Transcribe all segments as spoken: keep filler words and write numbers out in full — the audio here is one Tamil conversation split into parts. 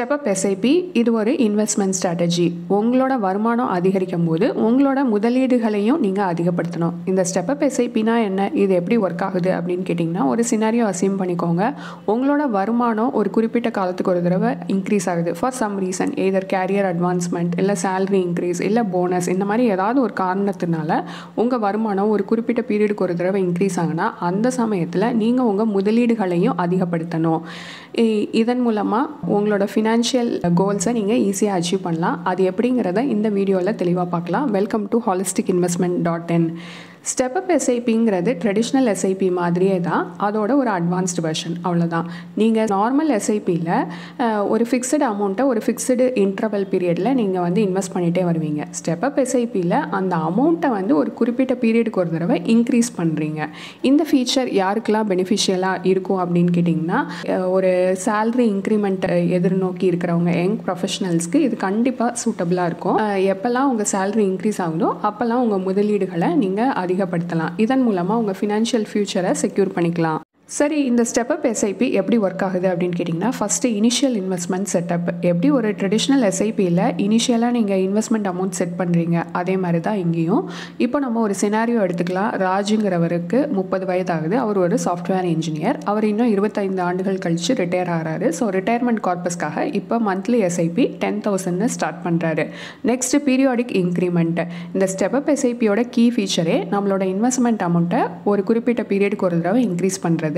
step-up S I P இது ஒரு investment strategy. உங்களோட வருமானம் அதிகரிக்கும் போது உங்களோட முதலீடுகளையும் நீங்க அதிகப்படுத்தணும். இந்த step-up S I P-னா என்ன? இது எப்படி work ஆகுது அப்படினு கேட்டிங்கனா ஒரு scenario assume பண்ணிக்கோங்க. உங்களோட வருமானம் ஒரு குறிப்பிட்ட காலத்துக்கு ஒரு தடவை increase ஆகுது. For some reason, either career advancement இல்ல salary increase இல்ல bonus இந்த மாதிரி ஏதாவது ஒரு காரணத்தினால உங்க வருமானம் ஒரு குறிப்பிட்ட பீரியடுக்கு ஒரு தடவை increase ஆகுனா அந்த சமயத்துல நீங்க உங்க முதலீடுகளையும் அதிகப்படுத்தணும். இதன் மூலமா உங்களோட financial goals நீங்க ஈஸியா அச்சீவ் பண்ணலாம். அது எப்படிங்கறதை இந்த வீடியோல தெளிவா பார்க்கலாம். Welcome to holistic investment dot in. step-up S I P-ங்கிறது traditional S I P மாதிரியே தான், அதோட ஒரு advanced version அவ்வளவுதான். நீங்க நார்மல் S I P-ல ஒரு ஃபிக்ஸட் அமௌண்ட்டை ஒரு ஃபிக்ஸட் இன்டர்வல் பீரியட்ல நீங்க வந்து இன்வெஸ்ட் பண்ணிட்டே வருவீங்க. step-up S I P-ல அந்த அமௌண்ட்டை வந்து ஒரு குறிப்பிட்ட பீரியடுக்கு ஒரு தடவை இன்க்ரீஸ் பண்றீங்க. இந்த ஃபீச்சர் யாருக்கெல்லாம் பெனிஃபிஷியலா இருக்கும் அப்படின்னு கேட்டிங்கன்னா ஒரு சேலரி இன்க்ரிமெண்ட் எதிர்நோக்கி இருக்கிறவங்க யங் ப்ரொஃபஷனல்ஸ்க்கு இது கண்டிப்பாக சூட்டபிளாக இருக்கும். எப்பெல்லாம் உங்கள் சேலரி இன்க்ரீஸ் ஆகுதோ அப்பெல்லாம் உங்கள் முதலீடுகளை நீங்கள் அதிகப்படுத்தலாம். இதன் மூலமா உங்க financial future-ஐ செக்யூர் பண்ணிக்கலாம். சரி, இந்த step-up S I P எப்படி ஒர்க் ஆகுது அப்படின்னு கேட்டிங்கன்னா ஃபஸ்ட்டு இனிஷியல் இன்வெஸ்ட்மெண்ட் செட்டப். எப்படி ஒரு ட்ரெடிஷ்னல் S I P-யில் இனிஷியலாக நீங்கள் இன்வெஸ்ட்மெண்ட் அமௌண்ட் செட் பண்ணுறீங்க அதே மாதிரி தான் இங்கேயும். இப்போ நம்ம ஒரு சினாரியோ எடுத்துக்கலாம். ராஜுங்கிறவருக்கு முப்பது வயது ஆகுது. அவர் ஒரு சாஃப்ட்வேர் இன்ஜினியர். அவர் இன்னும் இருபத்தைந்து ஆண்டுகள் கழித்து ரிட்டையர் ஆகிறாரு. ஸோ ரிட்டையர்மெண்ட் கார்பஸ்க்காக இப்போ monthly S I P ten தௌசண்ட்னு ஸ்டார்ட் பண்ணுறாரு. Next periodic increment. இந்த step-up S I P-யோட கீ ஃபீச்சரே நம்மளோட இன்வெஸ்ட்மெண்ட் அமௌண்ட்டை ஒரு குறிப்பிட்ட பீரியடுக்கு ஒரு தடவை இன்க்ரீஸ் பண்ணுறது.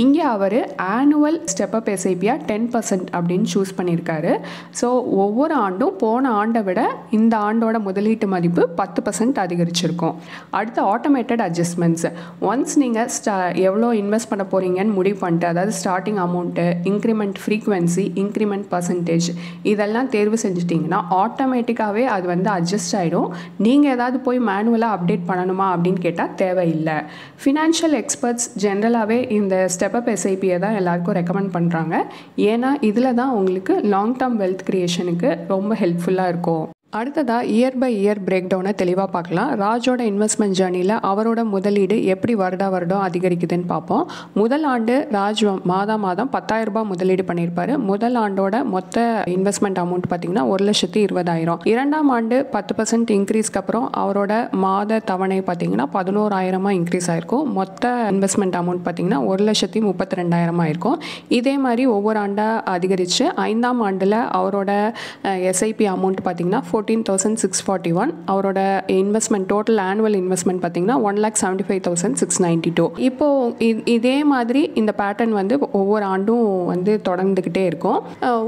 இங்கே அவர் ஆனுவல் ஸ்டெப்-அப் S I P-ஆ டென் பர்சன்ட் அப்படின்னு சூஸ் பண்ணியிருக்காரு. ஸோ ஒவ்வொரு ஆண்டும் போன ஆண்டை விட இந்த ஆண்டோட முதலீட்டு மதிப்பு பத்து பர்சன்ட் அதிகரிச்சிருக்கும். அடுத்து ஆட்டோமேட்டட் அட்ஜஸ்ட்மெண்ட்ஸ். ஒன்ஸ் நீங்கள் ஸ்டா எவ்வளோ இன்வெஸ்ட் பண்ண போகிறீங்கன்னு முடிவு பண்ணிட்டு, அதாவது starting amount, increment frequency, increment percentage இதெல்லாம் தேர்வு செஞ்சுட்டிங்கன்னா ஆட்டோமேட்டிக்காகவே அது வந்து அட்ஜஸ்ட் ஆகிடும். நீங்கள் ஏதாவது போய் மேனுவலாக அப்டேட் பண்ணணுமா அப்படின்னு கேட்டால் தேவையில்லை. ஃபினான்ஷியல் எக்ஸ்பர்ட்ஸ் ஜென்ரலாகவே இந்த step-up S I P-யை தான் எல்லாருக்கும் ரெக்கமெண்ட் பண்ணுறாங்க. ஏன்னா இதில் தான் உங்களுக்கு லாங் டேர்ம் வெல்த் கிரியேஷனுக்கு ரொம்ப ஹெல்ப்ஃபுல்லாக இருக்கும். அடுத்ததாக இயர் பை இயர் பிரேக் டவுனை தெளிவாக பார்க்கலாம். ராஜோட இன்வெஸ்ட்மெண்ட் ஜேர்னியில் அவரோட முதலீடு எப்படி வருடா வருடம் அதிகரிக்குதுன்னு பார்ப்போம். முதல் ஆண்டு ராஜ் மாதா மாதம் பத்தாயிரம் ரூபாய் முதலீடு பண்ணியிருப்பார். முதல் ஆண்டோட மொத்த இன்வெஸ்ட்மெண்ட் அமௌண்ட் பார்த்திங்கன்னா ஒரு லட்சத்தி இருபதாயிரம். இரண்டாம் ஆண்டு பத்து பர்சன்ட் இன்க்ரீஸ்க்கு அப்புறம் அவரோட மாத தவணை பார்த்திங்கன்னா பதினோராயிரமாக இன்க்ரீஸ் ஆகிருக்கும். மொத்த இன்வெஸ்ட்மெண்ட் அமௌண்ட் பார்த்திங்கன்னா ஒரு லட்சத்தி முப்பத்தி ரெண்டாயிரமாக இருக்கும். இதே மாதிரி ஒவ்வொரு ஆண்டாக அதிகரித்து ஐந்தாம் ஆண்டில் அவரோட S I P அமௌண்ட் பார்த்திங்கன்னா fourteen thousand six hundred forty-one. அவரோட இன்வெஸ்ட்மெண்ட் டோட்டல் ஆனுவல் இன்வெஸ்ட்மெண்ட் பார்த்தீங்கன்னா one lakh seventy-five thousand six hundred ninety-two. இப்போ இதே மாதிரி இந்த பேட்டர்ன் வந்து ஒவ்வொரு ஆண்டும் வந்து தொடர்ந்துக்கிட்டே இருக்கும்.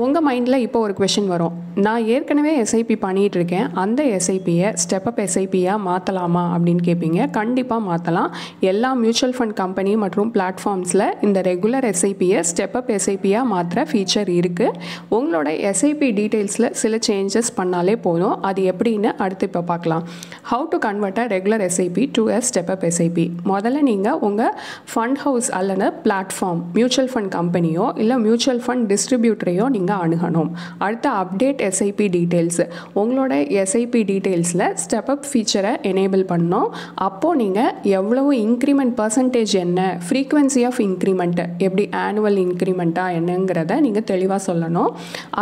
உங்கள் மைண்டில் இப்போ ஒரு கொஷின் வரும், நான் ஏற்கனவே S I P பண்ணிகிட்டு இருக்கேன், அந்த S I P-யை step-up S I P-யாக மாற்றலாமா அப்படின்னு கேட்பீங்க. கண்டிப்பாக மாற்றலாம். எல்லா மியூச்சுவல் ஃபண்ட் கம்பெனி மற்றும் பிளாட்ஃபார்ம்ஸில் இந்த ரெகுலர் S I P-யை step-up S I P-யாக மாற்ற ஃபீச்சர் இருக்குது. உங்களோட S I P டீட்டெயில்ஸில் சில சேஞ்சஸ் பண்ணாலே போதும். அது எப்படின்னு அடுத்து இப்போ பார்க்கலாம். How to convert a regular S I P to a step-up S I P. முதல்ல நீங்கள் உங்கள் ஃபண்ட் ஹவுஸ் அல்லது பிளாட்ஃபார்ம் மியூச்சுவல் ஃபண்ட் கம்பெனியோ இல்லை மியூச்சுவல் ஃபண்ட் டிஸ்ட்ரிபியூட்டரையோ நீங்கள் அணுகணும். அடுத்து update S I P details. உங்களோட S I P டீட்டெயில்ஸில் step-up ஃபீச்சரை எனேபிள் பண்ணோம். அப்போது நீங்கள் எவ்வளவு இன்க்ரிமெண்ட் பர்சன்டேஜ் என்ன, ஃப்ரீக்வன்சி ஆஃப் இன்க்ரிமெண்ட் எப்படி, ஆனுவல் இன்க்ரிமெண்ட்டாக என்னங்கிறத நீங்கள் தெளிவாக சொல்லணும்.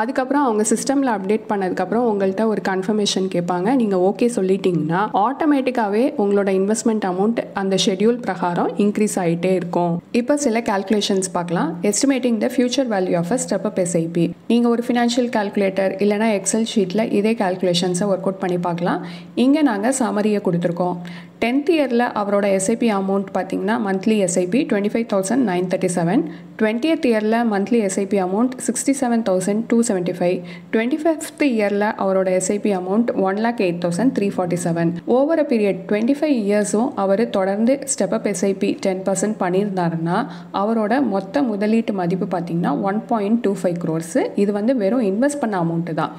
அதுக்கப்புறம் அவங்க சிஸ்டமில் அப்டேட் பண்ணதுக்கப்புறம் உங்கள்கிட்ட ஒரு கன்ஃபர்மேஷன் கேட்பாங்க. நீங்கள் ஓகே சொல்லிட்டீங்கன்னா ஆட்டோமேட்டிக்காகவே உங்களோட இன்வெஸ்ட்மெண்ட் அமௌண்ட் அந்த ஷெட்யூல் பிரகாரம் இன்க்ரீஸ் ஆகிட்டே இருக்கும். இப்போ சில கால்குலேஷன்ஸ் பார்க்கலாம். Estimating the future value of a step-up S I P. நீங்கள் ஒரு ஃபினான்ஷியல் கால்குலேட்டர் இல்லைனா எக்ஸல் ஷீட்டில் இதே கால்குலேஷன்ஸை ஒர்க் அவுட் பண்ணி பார்க்கலாம். இங்கே நாங்கள் சமரியை கொடுத்துருக்கோம். டென்த் இயரில் அவரோட S I P அமௌண்ட் பார்த்தீங்கன்னா monthly S I P twenty-five thousand nine hundred thirty-seven. Twentieth இயரில் monthly S I P amount sixty-seven thousand two hundred seventy-five. Twenty fifth இயரில் அவரோட S I P amount one lakh eight thousand three hundred forty-seven. Over period twenty five இயர்ஸும் அவர் தொடர்ந்து step-up S I P ten percent பண்ணியிருந்தாருன்னா அவரோட மொத்த முதலீட்டு மதிப்பு பார்த்தீங்கன்னா one point two five crores. இது வந்து வெறும் இன்வெஸ்ட் பண்ண அமௌண்ட்டு தான்.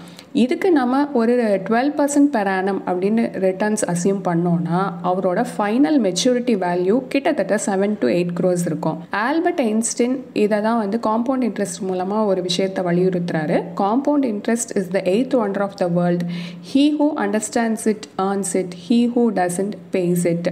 இதுக்கு நம்ம ஒரு டுவெல் பர்சன்ட் பெர் ஆனம் அப்படின்னு ரிட்டர்ன்ஸ் அசியூம் பண்ணோன்னா அவரோட ஃபைனல் மெச்சூரிட்டி வேல்யூ கிட்டத்தட்ட செவன் டு எயிட் க்ரோர்ஸ் இருக்கும். ஆல்பர்ட் ஐன்ஸ்டைன் இதை தான் வந்து காம்பவுண்ட் இன்ட்ரெஸ்ட் மூலமாக ஒரு விஷயத்தை வலியுறுத்துறாரு. Compound interest is the eighth wonder of the world. he who understands it earns it, he who doesn't pays it.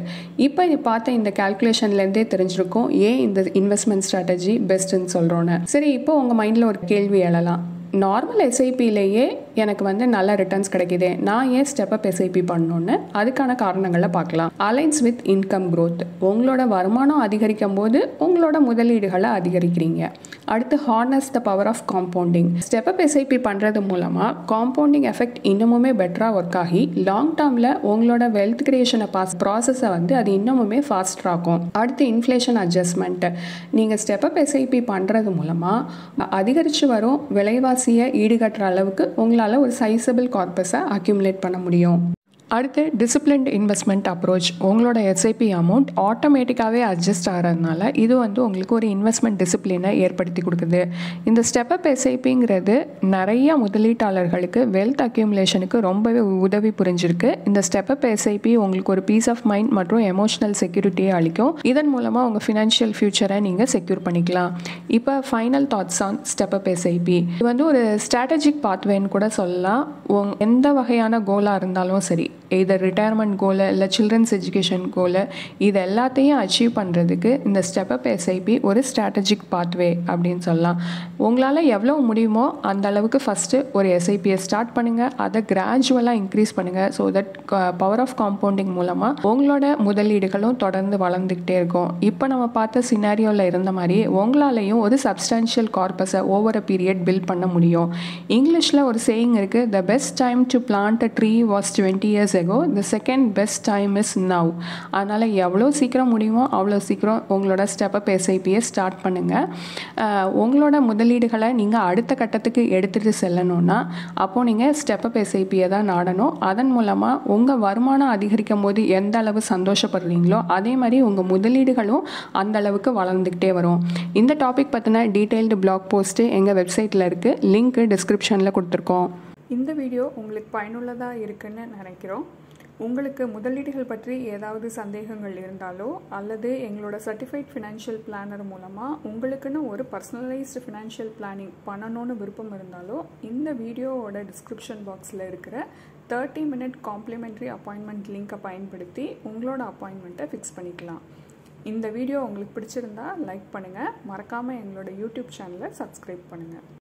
இப்போ பார்த்த இந்த கால்குலேஷன்லேருந்தே தெரிஞ்சிருக்கும் ஏன் இந்த இன்வெஸ்ட்மெண்ட் ஸ்ட்ராட்டஜி பெஸ்ட்டுன்னு சொல்கிறோன்னு. சரி, இப்போ உங்கள் மைண்டில் ஒரு கேள்வி எழலாம். நார்மல் எஸ்ஐபிலேயே எனக்கு வந்து நல்ல ரிட்டர்ன்ஸ் கிடைக்குது, நான் ஏன் ஸ்டெப்அப் எஸ்ஐபி பண்ணணும்னு அதுக்கான காரணங்களை பார்க்கலாம். அலைன்ஸ் வித் இன்கம் க்ரோத், உங்களோட வருமானம் அதிகரிக்கும் போது உங்களோட முதலீடுகளை அதிகரிக்கிறீங்க. அடுத்து harness the power of compounding, step up SIP பண்ணுறது மூலமாக காம்பவுண்டிங் எஃபெக்ட் இன்னமுமே பெட்டராக ஒர்க் ஆகி லாங் டேர்மில் உங்களோட வெல்த் கிரியேஷனை பாஸ் ப்ராசஸை வந்து அது இன்னமுமே ஃபாஸ்ட்டாக இருக்கும். அடுத்து இன்ஃப்ளேஷன் அட்ஜஸ்ட்மெண்ட்டு, நீங்கள் ஸ்டெப்அப் எஸ்ஐபி பண்ணுறது மூலமாக அதிகரித்து வரும் விளைவாக ஈடுகட்டுற அளவுக்கு உங்களால் ஒரு சைசபிள் கார்பஸை அக்யூமுலேட் பண்ண முடியும். அடுத்து டிசிப்ளின்ட் இன்வெஸ்ட்மெண்ட் அப்ரோச், உங்களோட எஸ்ஐபி அமௌண்ட் ஆட்டோமேட்டிக்காகவே அட்ஜஸ்ட் ஆகிறதுனால இது வந்து உங்களுக்கு ஒரு இன்வெஸ்ட்மெண்ட் டிசிப்ளினை ஏற்படுத்தி கொடுக்குது. இந்த ஸ்டெப்அப் எஸ்ஐபிங்கிறது நிறையா முதலீட்டாளர்களுக்கு வெல்த் அக்யூமுலேஷனுக்கு ரொம்பவே உதவி புரிஞ்சிருக்கு. இந்த ஸ்டெப்அப் எஸ்ஐபி உங்களுக்கு ஒரு பீஸ் ஆஃப் மைண்ட் மற்றும் எமோஷனல் செக்யூரிட்டியை அளிக்கும். இதன் மூலமாக உங்கள் ஃபினான்ஷியல் ஃபியூச்சரை நீங்கள் செக்யூர் பண்ணிக்கலாம். இப்போ final thoughts on step up SIP. இது வந்து ஒரு ஸ்ட்ராட்டஜிக் பாத்வேன்னு கூட சொல்லலாம். எந்த வகையான கோலாக இருந்தாலும் சரி, இது ரிட்டையர்மெண்ட் கோல் இல்லை சில்ட்ரன்ஸ் எஜுகேஷன் கோல், இது எல்லாத்தையும் அச்சீவ் பண்ணுறதுக்கு இந்த ஸ்டெப்அப் எஸ்ஐபி ஒரு ஸ்ட்ராட்டஜிக் பாத்வே அப்படின்னு சொல்லலாம். உங்களால் எவ்வளோ முடியுமோ அந்த அளவுக்கு ஃபஸ்ட்டு ஒரு எஸ்ஐபியை ஸ்டார்ட் பண்ணுங்கள், அதை கிராஜுவலாக இன்க்ரீஸ் பண்ணுங்கள். So that power of compounding மூலமாக உங்களோட முதலீடுகளும் தொடர்ந்து வளர்ந்துக்கிட்டே இருக்கும். இப்போ நம்ம பார்த்த சினாரியோவில் இருந்த மாதிரி உங்களாலேயும் ஒரு சப்ஸ்டான்ஷியல் கார்பஸை ஓவர் அ பீரியட் பில்ட் பண்ண முடியும். இங்கிலீஷில் ஒரு சேயிங் இருக்குது, the best time to plant a tree was twenty years ago, the second best time is now. அதனால் எவ்வளோ சீக்கிரம் முடியுமோ அவ்வளோ சீக்கிரம் உங்களோட ஸ்டெப்அப் எஸ்ஐபியை ஸ்டார்ட் பண்ணுங்கள். உங்களோட முதலீடுகளை நீங்கள் அடுத்த கட்டத்துக்கு எடுத்துகிட்டு செல்லணும்னா அப்போது நீங்கள் ஸ்டெப்அப் எஸ்ஐபியை தான் நாடணும். அதன் மூலமாக உங்கள் வருமானம் அதிகரிக்கும் போது எந்த அளவு சந்தோஷப்படுறீங்களோ அதே மாதிரி உங்கள் முதலீடுகளும் அந்த அளவுக்கு வளர்ந்துக்கிட்டே வரும். இந்த டாபிக் பற்றின டீட்டெயில்டு பிளாக் போஸ்ட்டு எங்கள் வெப்சைட்டில் இருக்குது, லிங்க்கு டிஸ்கிரிப்ஷனில் கொடுத்துருக்கோம். இந்த வீடியோ உங்களுக்கு பயனுள்ளதாக இருக்குன்னு நினைக்கிறோம். உங்களுக்கு முதலீடுகள் பற்றி ஏதாவது சந்தேகங்கள் இருந்தாலோ அல்லது எங்களோட சர்டிஃபைட் ஃபினான்ஷியல் பிளானர் மூலமாக உங்களுக்குன்னு ஒரு பர்சனலைஸ்டு ஃபினான்ஷியல் பிளானிங் பண்ணணும்னு விருப்பம் இருந்தாலோ இந்த வீடியோவோட டிஸ்கிரிப்ஷன் பாக்ஸில் இருக்கிற தேர்ட்டி மினிட் காம்ப்ளிமெண்ட்ரி அப்பாயின்மெண்ட் லிங்கை பயன்படுத்தி உங்களோட அப்பாயின்மெண்ட்டை ஃபிக்ஸ் பண்ணிக்கலாம். இந்த வீடியோ உங்களுக்கு பிடிச்சிருந்தா லைக் பண்ணுங்கள், மறக்காமல் எங்களோட யூடியூப் சேனலை சப்ஸ்கிரைப் பண்ணுங்கள்.